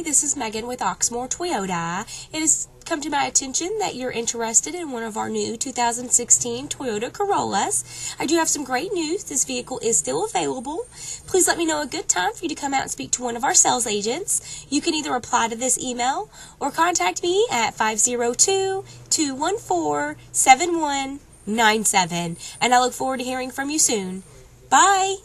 everybody. This is Megan with Oxmoor Toyota. It has come to my attention that you're interested in one of our new 2016 Toyota Corollas. I do have some great news. This vehicle is still available. Please let me know a good time for you to come out and speak to one of our sales agents. You can either reply to this email or contact me at 502-214-7197. And I look forward to hearing from you soon. Bye!